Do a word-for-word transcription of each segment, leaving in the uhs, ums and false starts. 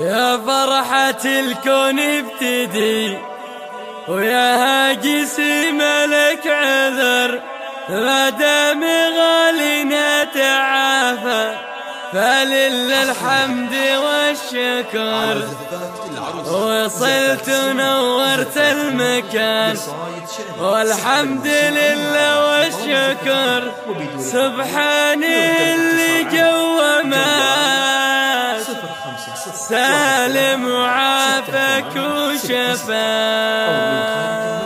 يا فرحة الكون ابتدي ويا هاجسي ملك عذر، ما دام غالينا تعافى فلله الحمد والشكر. وصلت ونورت المكان والحمد لله والشكر، سبحان اللي جوا مات سالم وعافاك وشفاك.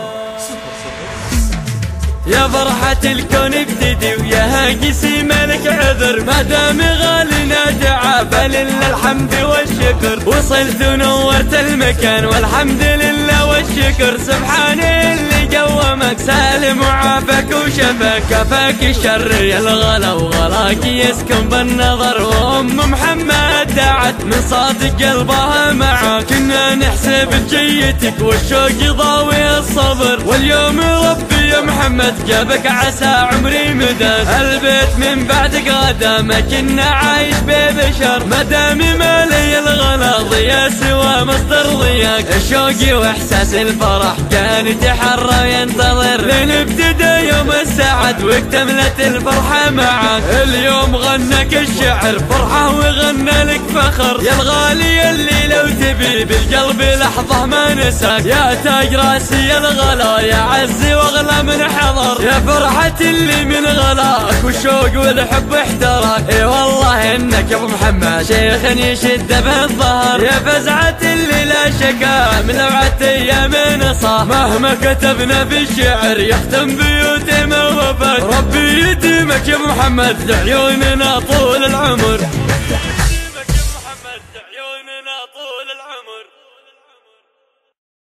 يا فرحة الكون ابتدي ويا هاجسي ملك عذر، ما دام غالينا تعافى لله الحمد والشكر. وصلت ونورت المكان والحمد لله والشكر، سبحان اللي قومك سالم وعافاك وشفاك. كفاك الشر يا الغلا وغلاك يسكن بالنظر، وام محمد دعت من صادق قلبها معاك. كنا نحسب جيتك والشوق يضاوي الصبر، واليوم ربي يا محمد جابك عسى عمري مداد. البيت من بعدك غدا ما كنا عايش ببشر، ما دام مالي الغلا ضيا سوى مصدر ضياك. شوقي واحساس الفرح كان يتحرى وينتظر، لين ابتدى يوم السعد واكتملت الفرحة معك. اليوم غنك الشعر فرحة وغنى لك فخر، يا الغالي اللي لو تبي بالقلب لحظة ما نساك. يا تاج راسي يا الغلا يا عزي واغلى من حضر، يا فرحة اللي من غلاك والشوق والحب احتراك. اي والله انك يا ابو محمد شيخ يشد بالظهر، يا فزعة اللي لا شكا من لوعة ايام نصا. مهما كتبنا بالشعر يختم بيوتي موفاك، ربي يديمك يا ابو محمد لعيوننا طول العمر.